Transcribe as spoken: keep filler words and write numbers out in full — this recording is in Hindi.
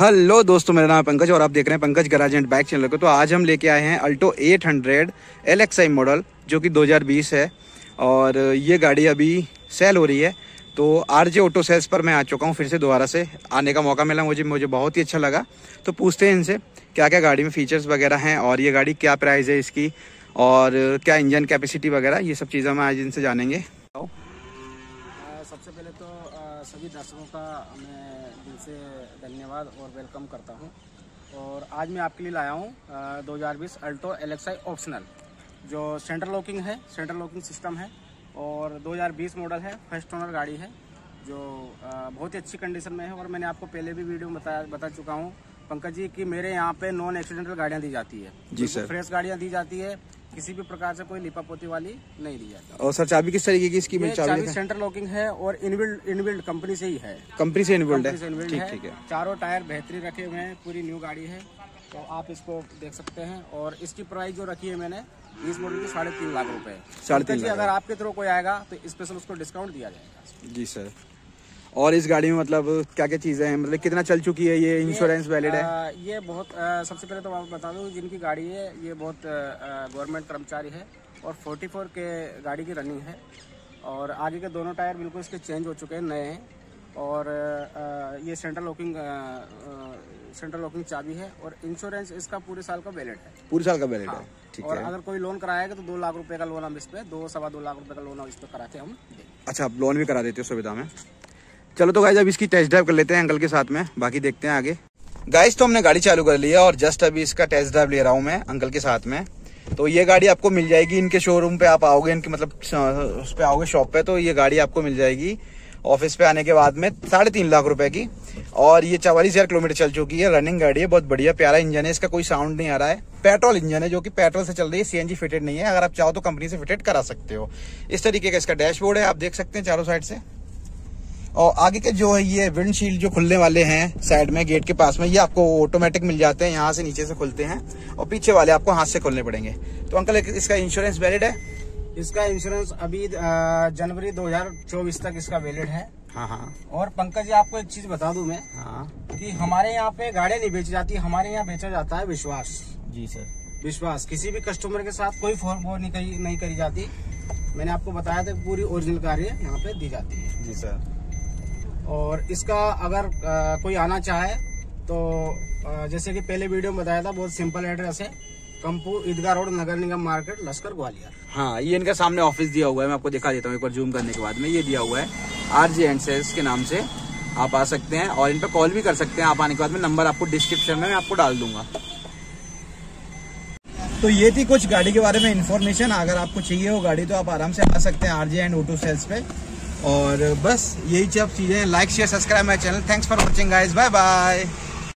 हेलो दोस्तों, मेरा नाम है पंकज और आप देख रहे हैं Pankaj garage and bike channel को। तो आज हम लेके आए हैं Alto eight hundred L X I model जो कि दो हज़ार बीस है और ये गाड़ी अभी सेल हो रही है। तो आर जे ऑटो सेल्स पर मैं आ चुका हूँ, फिर से दोबारा से आने का मौका मिला मुझे मुझे बहुत ही अच्छा लगा। तो पूछते हैं इनसे क्या क्या गाड़ी में फ़ीचर्स वगैरह हैं और ये गाड़ी क्या प्राइस है इसकी और क्या इंजन कैपेसिटी वगैरह, ये सब चीज़ें हम आज इनसे जानेंगे। सबसे पहले तो सभी दर्शकों का मैं दिल से धन्यवाद और वेलकम करता हूं। और आज मैं आपके लिए लाया हूं दो हज़ार बीस Alto L X I optional जो सेंटर लॉकिंग है, सेंटर लॉकिंग सिस्टम है और दो हज़ार बीस मॉडल है, फर्स्ट ओनर गाड़ी है जो बहुत ही अच्छी कंडीशन में है। और मैंने आपको पहले भी वीडियो में बता बता चुका हूं पंकज जी कि मेरे यहाँ पे नॉन एक्सीडेंटल गाड़ियाँ दी जाती है जी सर, फ्रेश गाड़ियाँ दी जाती है, किसी भी प्रकार से कोई लिपापोती वाली नहीं दी जाती। और सर चाबी किस तरीके की इसकी? चाबी सेंटर लॉकिंग है और इनबिल्ड इनबिल्ड कंपनी से ही है, कंपनी से इनबिल्ड है, ठीक ठीक है। चारों टायर बेहतरीन रखे हुए हैं, पूरी न्यू गाड़ी है तो आप इसको देख सकते हैं। और इसकी प्राइस जो रखी है मैंने इस मॉडल की साढ़े तीन लाख रुपए साढ़े तीन लाख अगर आपके थ्रू कोई आएगा तो स्पेशल उसको डिस्काउंट दिया जाएगा जी सर। और इस गाड़ी में मतलब क्या क्या चीजें हैं, मतलब कितना चल चुकी है, ये इंश्योरेंस वैलिड है? आ, ये बहुत आ, सबसे पहले तो आप बता दूं जिनकी गाड़ी है ये बहुत गवर्नमेंट कर्मचारी है और फोर्टी फोर के गाड़ी की रनिंग है और आगे के दोनों टायर बिल्कुल इसके चेंज हो चुके हैं, नए हैं। और आ, ये सेंट्रल लॉकिंग सेंट्रल लॉकिंग चाबी है और इंश्योरेंस इसका पूरे साल का वैलिड है, पूरे साल का वैलिड हाँ। है ठीक और है। अगर कोई लोन कराएगा तो दो लाख रुपए का लोन हम इस पे दो सवा दो लाख रुपए का लोन हम इस पे कराते हैं हम। अच्छा, लोन भी करा देते हो सुविधा में। चलो तो गाइज अब इसकी टेस्ट ड्राइव कर लेते हैं अंकल के साथ में, बाकी देखते हैं आगे। गाइज तो हमने गाड़ी चालू कर ली है और जस्ट अभी इसका टेस्ट ड्राइव ले रहा हूँ मैं अंकल के साथ में। तो ये गाड़ी आपको मिल जाएगी इनके शोरूम पे, आप आओगे इनके मतलब उस पे आओगे शॉप पे तो ये गाड़ी आपको मिल जाएगी ऑफिस पे आने के बाद में साढ़े तीन लाख रुपए की। और ये चवालीस हजार किलोमीटर चल चुकी है, रनिंग गाड़ी है, बहुत बढ़िया प्यारा इंजन है, इसका कोई साउंड नहीं आ रहा है। पेट्रोल इंजन है जो कि पेट्रोल से चल रही है, सी एन जी फिटेड नहीं है, अगर आप चाहो तो कंपनी से फिटेड करा सकते हो। इस तरीके का इसका डैशबोर्ड है, आप देख सकते हैं चारों साइड से। और आगे के जो है ये विंडशील्ड जो खुलने वाले हैं साइड में गेट के पास में, ये आपको ऑटोमेटिक मिल जाते हैं, यहाँ से नीचे से खुलते हैं और पीछे वाले आपको हाथ से खोलने पड़ेंगे। तो अंकल इसका इंश्योरेंस वैलिड है? इसका इंश्योरेंस अभी जनवरी दो हज़ार चौबीस तक इसका वैलिड है हाँ हाँ। और पंकज जी आपको एक चीज बता दूं मैं हाँ। कि हमारे यहाँ पे गाड़ियाँ नहीं बेची जाती, हमारे यहाँ बेचा जाता है विश्वास जी सर, विश्वास। किसी भी कस्टमर के साथ कोई फॉर्म वो नहीं करी जाती, मैंने आपको बताया था पूरी ओरिजिनल गाड़ियाँ यहाँ पे दी जाती है जी सर। और इसका अगर आ, कोई आना चाहे तो आ, जैसे कि पहले वीडियो में बताया था बहुत सिंपल एड्रेस है, कंपू ईदगाह रोड नगर निगम मार्केट लश्कर ग्वालियर हाँ। ये इनका सामने ऑफिस दिया हुआ है, मैं आपको दिखा देता हूँ एक बार जूम करने के बाद में, ये दिया हुआ है आर जे ऑटो सेल्स के नाम से। आप आ सकते हैं और इन पर कॉल भी कर सकते हैं, आप आने के बाद में नंबर आपको डिस्क्रिप्शन में मैं आपको डाल दूंगा। तो ये थी कुछ गाड़ी के बारे में इन्फॉर्मेशन, अगर आपको चाहिए हो गाड़ी तो आप आराम से आ सकते हैं आर जे ऑटो सेल्स पे। और बस यही सब चीज़ें, like share subscribe my channel. Thanks for watching guys, bye bye.